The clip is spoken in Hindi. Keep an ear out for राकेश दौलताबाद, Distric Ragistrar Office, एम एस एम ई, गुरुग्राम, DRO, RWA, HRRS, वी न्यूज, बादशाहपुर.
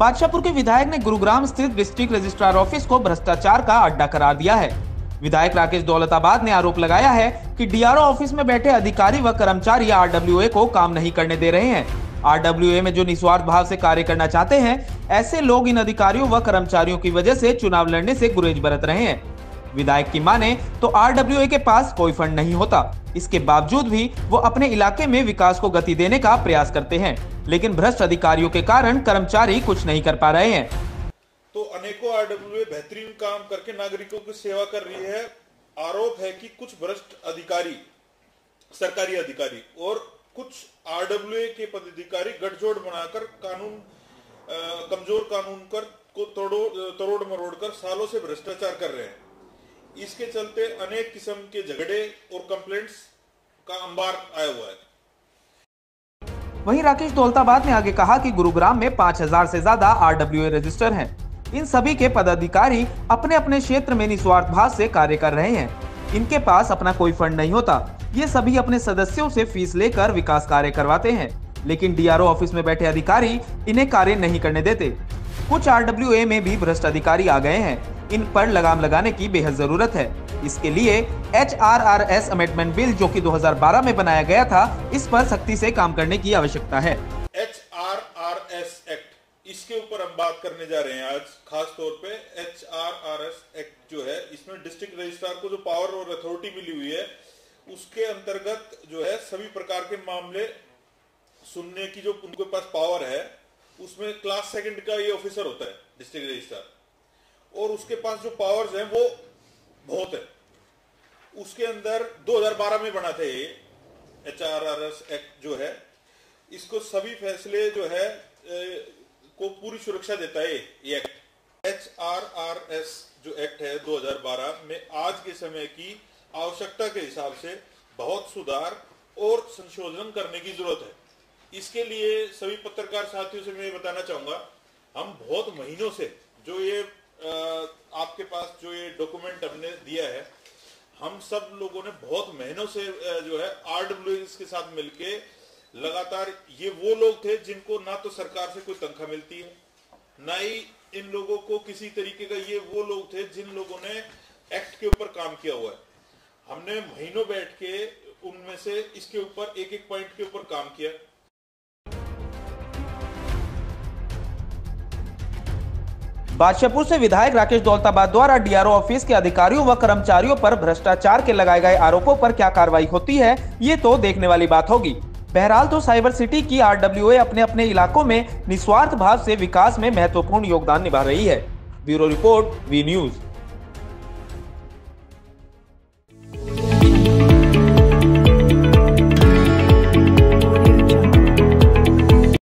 बादशाहपुर के विधायक ने गुरुग्राम स्थित डिस्ट्रिक्ट रजिस्ट्रार ऑफिस को भ्रष्टाचार का अड्डा करार दिया है। विधायक राकेश दौलताबाद ने आरोप लगाया है कि DRO ऑफिस में बैठे अधिकारी व कर्मचारी RWA को काम नहीं करने दे रहे हैं। RWA में जो निस्वार्थ भाव से कार्य करना चाहते हैं, ऐसे लोग इन अधिकारियों व कर्मचारियों की वजह से चुनाव लड़ने से गुरेज बरत रहे हैं। विधायक की माने तो RWA के पास कोई फंड नहीं होता, इसके बावजूद भी वो अपने इलाके में विकास को गति देने का प्रयास करते हैं, लेकिन भ्रष्ट अधिकारियों के कारण कर्मचारी कुछ नहीं कर पा रहे हैं। तो अनेकों RWA बेहतरीन काम करके नागरिकों की सेवा कर रही है। आरोप है कि कुछ भ्रष्ट अधिकारी, सरकारी अधिकारी और कुछ RWA के पदाधिकारी गठजोड़ बनाकर कमजोर कानून को तोड़ मरोड़ कर सालों से भ्रष्टाचार कर रहे हैं। इसके चलते अनेक किस्म के झगड़े और कंप्लेंट्स का अंबार आया हुआ है। वहीं राकेश दौलताबाद ने आगे कहा कि गुरुग्राम में 5000 से ज्यादा RWA रजिस्टर हैं। इन सभी के पदाधिकारी अपने अपने क्षेत्र में निस्वार्थ भाव से कार्य कर रहे हैं। इनके पास अपना कोई फंड नहीं होता। ये सभी अपने सदस्यों से फीस लेकर विकास कार्य करवाते हैं, लेकिन DRO ऑफिस में बैठे अधिकारी इन्हें कार्य नहीं करने देते। कुछ RWA में भी भ्रष्ट अधिकारी आ गए हैं। इन पर लगाम लगाने की बेहद जरूरत है। इसके लिए HRRS अमेंडमेंट बिल जो कि 2012 में बनाया गया था, इस पर सख्ती से काम करने की आवश्यकता है। HRRS एक्ट, इसके ऊपर हम बात करने जा रहे हैं आज। खास तौर पे HRRS एक्ट जो है, इसमें डिस्ट्रिक्ट रजिस्ट्रार को जो पावर और अथॉरिटी मिली हुई है, उसके अंतर्गत जो है सभी प्रकार के मामले सुनने की जो उनके पास पावर है, उसमें क्लास सेकंड का ये ऑफिसर होता है डिस्ट्रिक्ट रजिस्ट्रार, और उसके पास जो पावर्स हैं वो बहुत है। उसके अंदर 2012 में बना था ये HRRS एक्ट जो है, इसको सभी फैसले जो है को पूरी सुरक्षा देता है ये एक्ट। HRRS जो एक्ट है 2012 में आज के समय की आवश्यकता के हिसाब से बहुत सुधार और संशोधन करने की जरूरत है। इसके लिए सभी पत्रकार साथियों से मैं ये बताना चाहूंगा, हम बहुत महीनों से जो ये आपके पास जो ये डॉक्यूमेंट हमने दिया है, हम सब लोगों ने बहुत महीनों से जो है RWAs के साथ मिलके लगातार, ये वो लोग थे जिनको ना तो सरकार से कोई तनख्वाह मिलती है, ना ही इन लोगों को किसी तरीके का, ये वो लोग थे जिन लोगों ने एक्ट के ऊपर काम किया हुआ है। हमने महीनों बैठ के उनमें से इसके ऊपर एक-एक पॉइंट के ऊपर काम किया। बादशाहपुर से विधायक राकेश दौलताबाद द्वारा DRO ऑफिस के अधिकारियों व कर्मचारियों पर भ्रष्टाचार के लगाए गए आरोपों पर क्या कार्रवाई होती है, ये तो देखने वाली बात होगी। बहरहाल तो साइबर सिटी की RWA अपने अपने इलाकों में निस्वार्थ भाव से विकास में महत्वपूर्ण योगदान निभा रही है। Bureau report, वी न्यूज।